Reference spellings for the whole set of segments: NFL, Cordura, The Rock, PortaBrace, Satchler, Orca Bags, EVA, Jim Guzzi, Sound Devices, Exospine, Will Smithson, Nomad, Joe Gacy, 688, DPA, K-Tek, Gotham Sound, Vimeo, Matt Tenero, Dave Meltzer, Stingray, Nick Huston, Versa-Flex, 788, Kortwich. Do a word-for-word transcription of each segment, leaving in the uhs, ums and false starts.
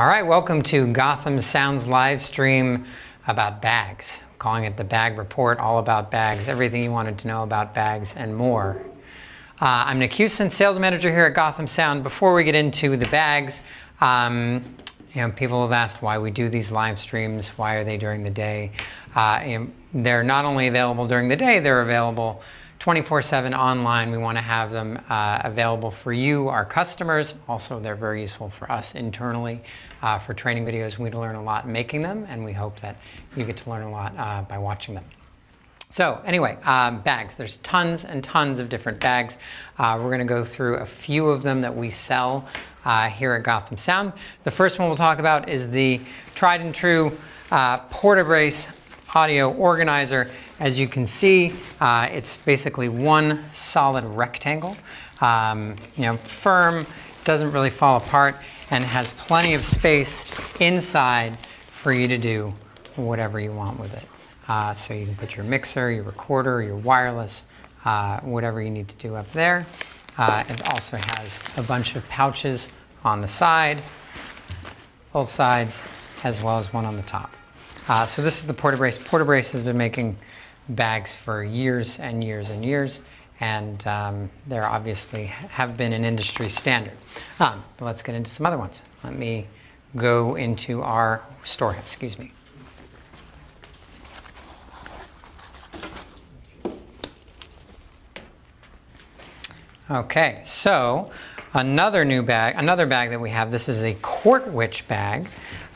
All right, welcome to Gotham Sound's live stream about bags. I'm calling it the Bag Report, all about bags, everything you wanted to know about bags and more. Uh, I'm Nick Huston, sales manager here at Gotham Sound. Before we get into the bags, um, you know, people have asked why we do these live streams, why are they during the day? Uh, and they're not only available during the day, they're available twenty-four seven online. We want to have them uh, available for you, our customers. Also, they're very useful for us internally uh, for training videos. We learn a lot making them, and we hope that you get to learn a lot uh, by watching them. So anyway, um, bags. There's tons and tons of different bags. Uh, we're going to go through a few of them that we sell uh, here at Gotham Sound. The first one we'll talk about is the tried and true uh, PortaBrace audio organizer. As you can see, uh, it's basically one solid rectangle. Um, you know, firm, doesn't really fall apart, and has plenty of space inside for you to do whatever you want with it. Uh, so you can put your mixer, your recorder, your wireless, uh, whatever you need to do up there. Uh, it also has a bunch of pouches on the side, both sides, as well as one on the top. Uh, so this is the PortaBrace. PortaBrace has been making bags for years and years and years, and um, there obviously have been an industry standard. Um, but let's get into some other ones. Let me go into our storehouse, excuse me. Okay, so another new bag, another bag that we have, this is a Kortwich bag.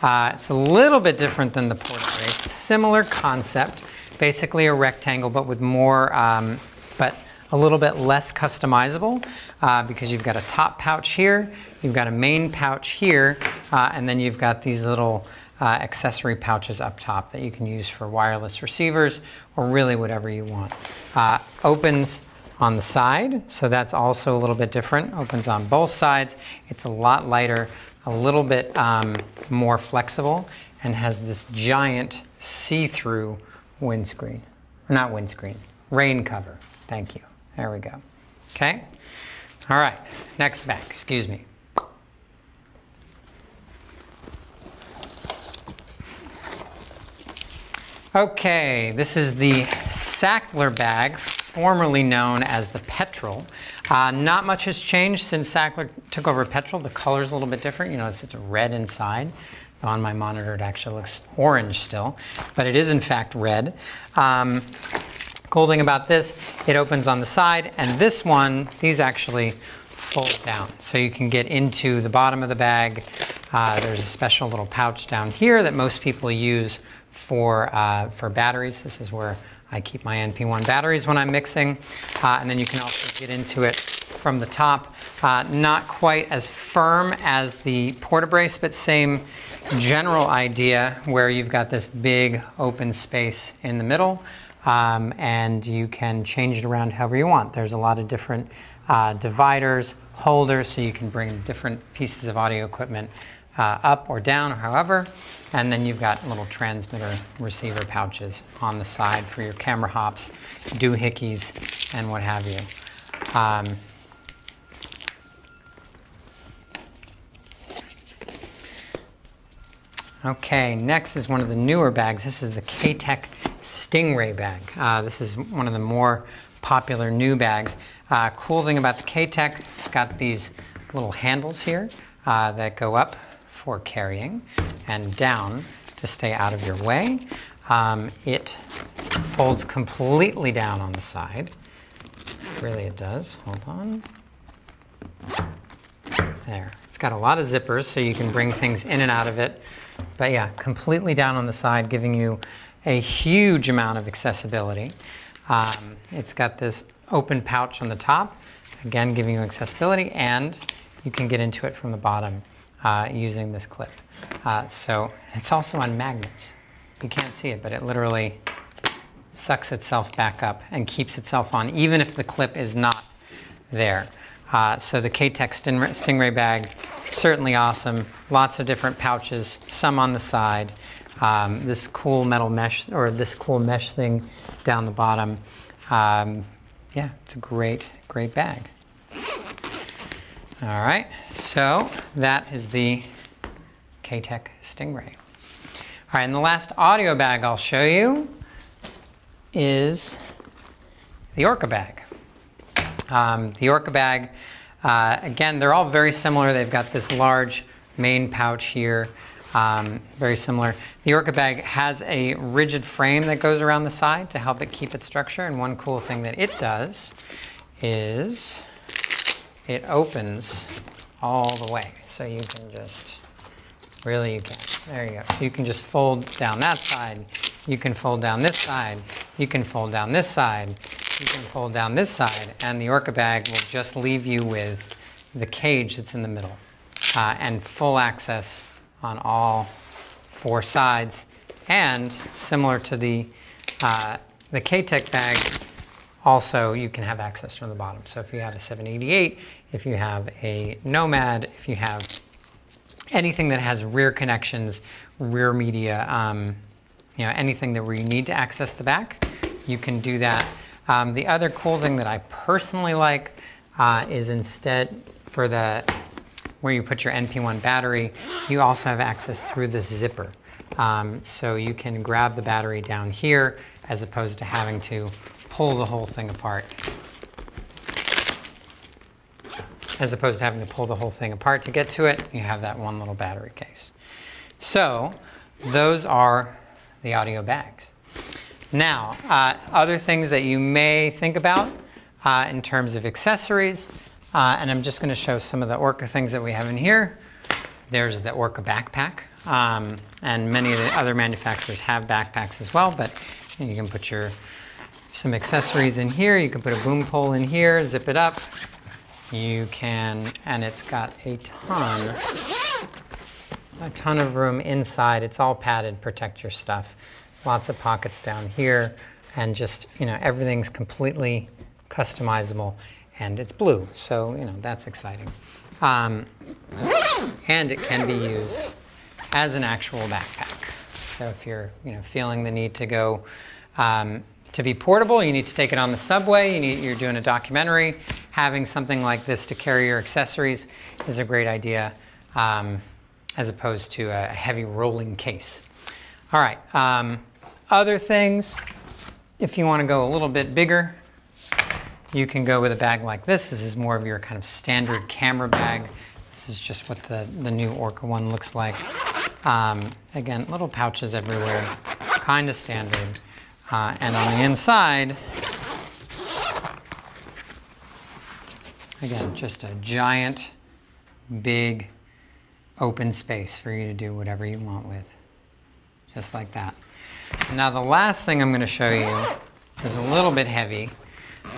Uh, it's a little bit different than the PortaBrace, similar concept. Basically a rectangle, but with more, um, but a little bit less customizable uh, because you've got a top pouch here, you've got a main pouch here, uh, and then you've got these little uh, accessory pouches up top that you can use for wireless receivers or really whatever you want. Uh, opens on the side, so that's also a little bit different. Opens on both sides. It's a lot lighter, a little bit um, more flexible, and has this giant see-through windscreen, not windscreen, rain cover. Thank you. There we go. Okay. All right. Next bag. Excuse me. Okay. This is the Satchler bag, formerly known as the Petrol. Uh, not much has changed since Satchler took over Petrol. The color's a little bit different. You notice it's red inside. On my monitor, it actually looks orange still, but it is in fact red. Um, cool thing about this, it opens on the side, and this one, these actually fold down. So you can get into the bottom of the bag. Uh, there's a special little pouch down here that most people use for, uh, for batteries. This is where I keep my N P one batteries when I'm mixing. Uh, and then you can also get into it from the top. Uh, not quite as firm as the PortaBrace, but same general idea where you've got this big open space in the middle, um, and you can change it around however you want. There's a lot of different uh, dividers, holders, so you can bring different pieces of audio equipment uh, up or down or however, and then you've got little transmitter receiver pouches on the side for your camera hops, doohickeys, and what have you. Um, Okay, next is one of the newer bags. This is the K-Tek Stingray bag. Uh, this is one of the more popular new bags. Uh, cool thing about the K-Tek, it's got these little handles here uh, that go up for carrying and down to stay out of your way. Um, it folds completely down on the side. Really it does, hold on. There, it's got a lot of zippers so you can bring things in and out of it. But yeah, completely down on the side, giving you a huge amount of accessibility. Um, it's got this open pouch on the top, again, giving you accessibility, and you can get into it from the bottom uh, using this clip. Uh, so it's also on magnets. You can't see it, but it literally sucks itself back up and keeps itself on, even if the clip is not there. Uh, so the K-Tek Stingray bag, certainly awesome. Lots of different pouches, some on the side. Um, this cool metal mesh, or this cool mesh thing down the bottom. Um, yeah, it's a great, great bag. All right, so that is the K-Tek Stingray. All right, and the last audio bag I'll show you is the Orca bag. Um, the Orca bag, uh, again, they're all very similar. They've got this large main pouch here, um, very similar. The Orca bag has a rigid frame that goes around the side to help it keep its structure, and one cool thing that it does is it opens all the way. So you can just, really you can, there you go. So you can just fold down that side, you can fold down this side, you can fold down this side, you can fold down this side, and the Orca bag will just leave you with the cage that's in the middle, uh, and full access on all four sides. And similar to the, uh, the K-Tek bag, also you can have access from the bottom. So if you have a seven eighty-eight, if you have a Nomad, if you have anything that has rear connections, rear media, um, you know, anything that where you need to access the back, you can do that. Um, the other cool thing that I personally like uh, is instead for the, where you put your N P one battery, you also have access through this zipper. Um, so you can grab the battery down here as opposed to having to pull the whole thing apart. As opposed to having to pull the whole thing apart to get to it, you have that one little battery case. So those are the audio bags. Now, uh, other things that you may think about uh, in terms of accessories, uh, and I'm just going to show some of the Orca things that we have in here. There's the Orca backpack, um, and many of the other manufacturers have backpacks as well, but you can put your some accessories in here. You can put a boom pole in here, zip it up. You can, and it's got a ton, a ton of room inside. It's all padded, protect your stuff. Lots of pockets down here, and just, you know, everything's completely customizable, and it's blue, so, you know, that's exciting. Um, and it can be used as an actual backpack. So if you're, you know, feeling the need to go, um, to be portable, you need to take it on the subway, you need, you're doing a documentary, having something like this to carry your accessories is a great idea, um, as opposed to a heavy rolling case. All right, um, other things, if you want to go a little bit bigger, you can go with a bag like this. This is more of your kind of standard camera bag. This is just what the, the new Orca one looks like. Um, again, little pouches everywhere, kind of standard. Uh, and on the inside, again, just a giant, big, open space for you to do whatever you want with, just like that. Now the last thing I'm going to show you is a little bit heavy,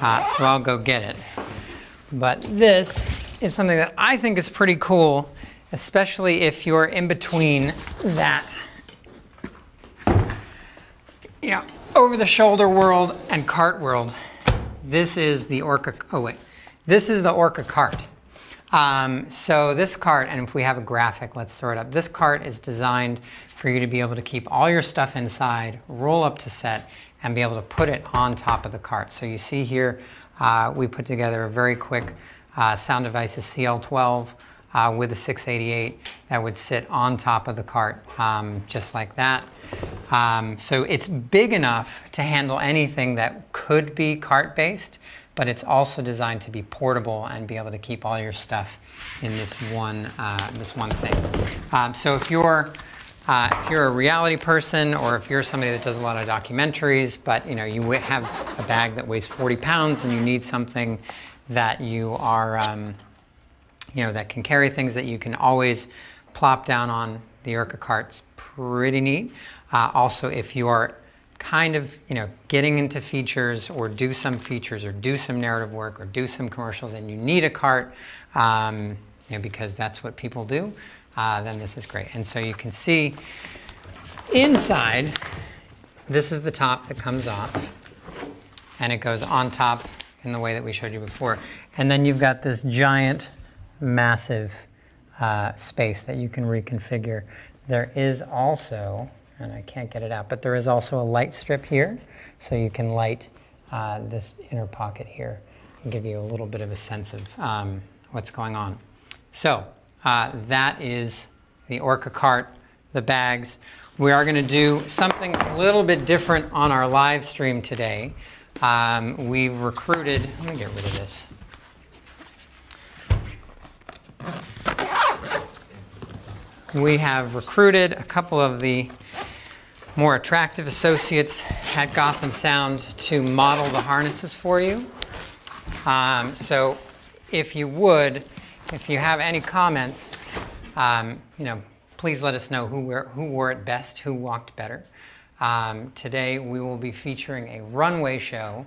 uh, so I'll go get it. But this is something that I think is pretty cool, especially if you're in between that, you know, over-the-shoulder world and cart world. This is the Orca, oh wait, this is the Orca cart. Um, so this cart, and if we have a graphic, let's throw it up. This cart is designed for you to be able to keep all your stuff inside, roll up to set, and be able to put it on top of the cart. So you see here, uh, we put together a very quick uh, Sound Devices C L twelve uh, with a six eighty-eight that would sit on top of the cart, um, just like that. Um, so it's big enough to handle anything that could be cart-based, but it's also designed to be portable and be able to keep all your stuff in this one, uh, this one thing. Um, so if you're, uh, if you're a reality person, or if you're somebody that does a lot of documentaries, but you know you have a bag that weighs forty pounds and you need something that you are, um, you know, that can carry things that you can always plop down on, the Orca cart's pretty neat. Uh, also, if you are kind of, you know, getting into features or do some features or do some narrative work or do some commercials and you need a cart, um, you know, because that's what people do, uh, then this is great. And so you can see inside, this is the top that comes off and it goes on top in the way that we showed you before. And then you've got this giant, massive uh, space that you can reconfigure. There is also, and I can't get it out, but there is also a light strip here, so you can light uh, this inner pocket here and give you a little bit of a sense of um, what's going on. So uh, that is the Orca cart, the bags. We are going to do something a little bit different on our live stream today. Um, we've recruited, let me get rid of this. We have recruited a couple of the more attractive associates at Gotham Sound to model the harnesses for you. Um, so if you would, if you have any comments, um, you know, please let us know who wore, who wore it best, who walked better. Um, today we will be featuring a runway show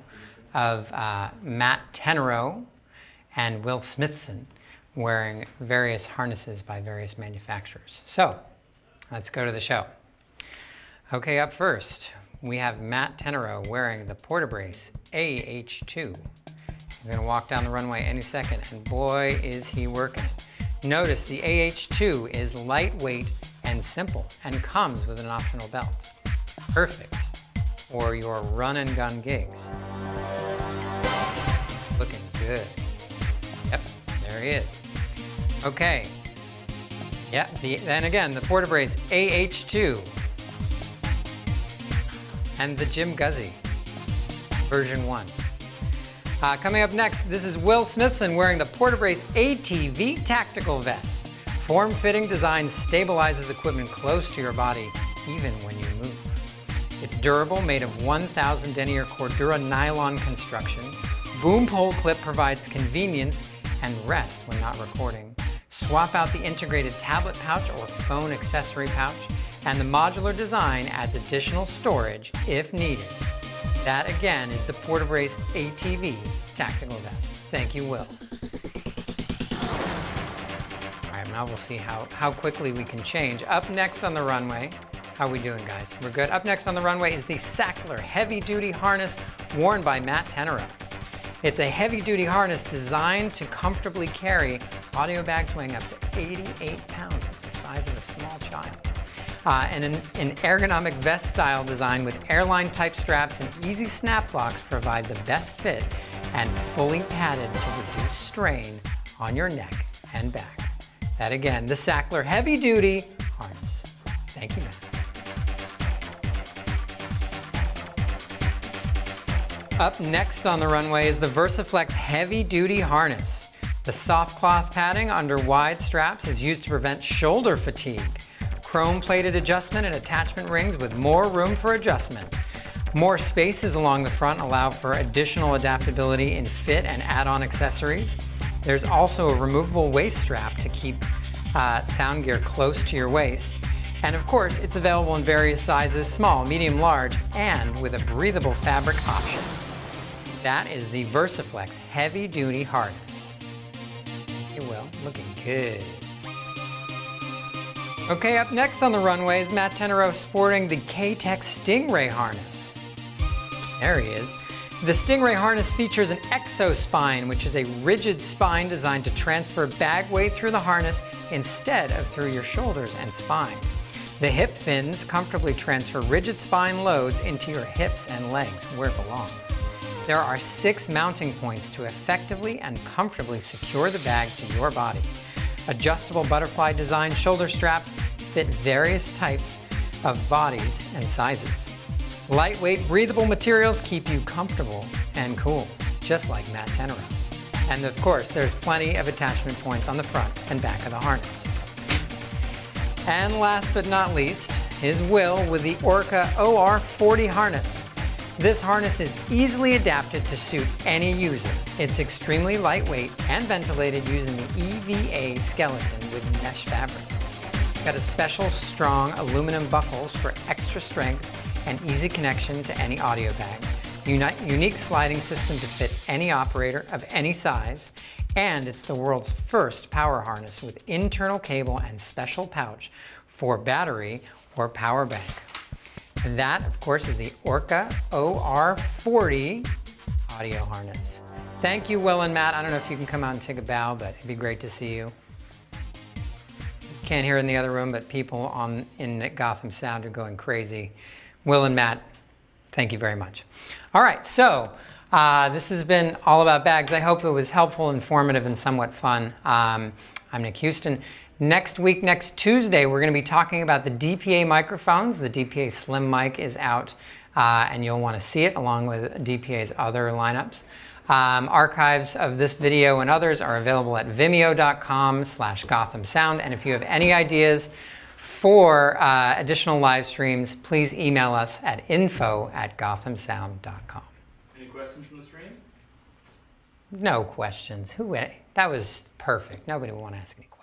of uh, Matt Tenero and Will Smithson wearing various harnesses by various manufacturers. So let's go to the show. Okay, up first, we have Matt Tenero wearing the PortaBrace A H two. He's gonna walk down the runway any second, and boy, is he working. Notice the A H two is lightweight and simple, and comes with an optional belt. Perfect for your run and gun gigs. Looking good. Yep, there he is. Okay. Yeah, the, then again, the PortaBrace A H two. And the Jim Guzzi, version one. Uh, coming up next, this is Will Smithson wearing the PortaBrace A T V tactical vest. Form-fitting design stabilizes equipment close to your body, even when you move. It's durable, made of one thousand denier Cordura nylon construction. Boom pole clip provides convenience and rest when not recording. Swap out the integrated tablet pouch or phone accessory pouch. And the modular design adds additional storage if needed. That again is the PortaBrace A T V tactical vest. Thank you, Will. All right, now we'll see how, how quickly we can change. Up next on the runway, how are we doing, guys? We're good. Up next on the runway is the Satchler heavy-duty harness worn by Matt Tenero. It's a heavy-duty harness designed to comfortably carry audio bags weighing up to eighty-eight pounds. That's the size of a small child. Uh, and an, an ergonomic vest style design with airline type straps and easy snap locks provide the best fit and fully padded to reduce strain on your neck and back. That again, the Satchler Heavy Duty Harness. Thank you, Matt. Up next on the runway is the Versa-Flex Heavy Duty Harness. The soft cloth padding under wide straps is used to prevent shoulder fatigue. Chrome-plated adjustment and attachment rings with more room for adjustment. More spaces along the front allow for additional adaptability in fit and add-on accessories. There's also a removable waist strap to keep uh, sound gear close to your waist. And of course, it's available in various sizes, small, medium, large, and with a breathable fabric option. That is the Versa-Flex Heavy Duty Harness. It will, looking good. Okay, up next on the runway is Matt Tenero sporting the K-Tek Stingray harness. There he is. The Stingray harness features an exospine, which is a rigid spine designed to transfer bag weight through the harness instead of through your shoulders and spine. The hip fins comfortably transfer rigid spine loads into your hips and legs where it belongs. There are six mounting points to effectively and comfortably secure the bag to your body. Adjustable butterfly design shoulder straps fit various types of bodies and sizes. Lightweight, breathable materials keep you comfortable and cool, just like Matt Tenero. And of course, there's plenty of attachment points on the front and back of the harness. And last but not least is Will with the Orca O R forty harness. This harness is easily adapted to suit any user. It's extremely lightweight and ventilated using the E V A skeleton with mesh fabric. It's got a special strong aluminum buckles for extra strength and easy connection to any audio bag. Uni- unique sliding system to fit any operator of any size. And it's the world's first power harness with internal cable and special pouch for battery or power bank. And that, of course, is the Orca O R forty audio harness. Thank you, Will and Matt. I don't know if you can come out and take a bow, but it'd be great to see you. Can't hear in the other room, but people on in Gotham Sound are going crazy. Will and Matt, thank you very much. All right, so uh, this has been All About Bags. I hope it was helpful, informative, and somewhat fun. Um, I'm Nick Huston. Next week, next Tuesday, we're going to be talking about the D P A microphones. The D P A Slim Mic is out, uh, and you'll want to see it along with D P A's other lineups. Um, archives of this video and others are available at vimeo dot com slash Gotham Sound. And if you have any ideas for uh, additional live streams, please email us at info at Gotham Sound dot com. Any questions from the stream? No questions. Who? That was perfect. Nobody will want to ask any questions.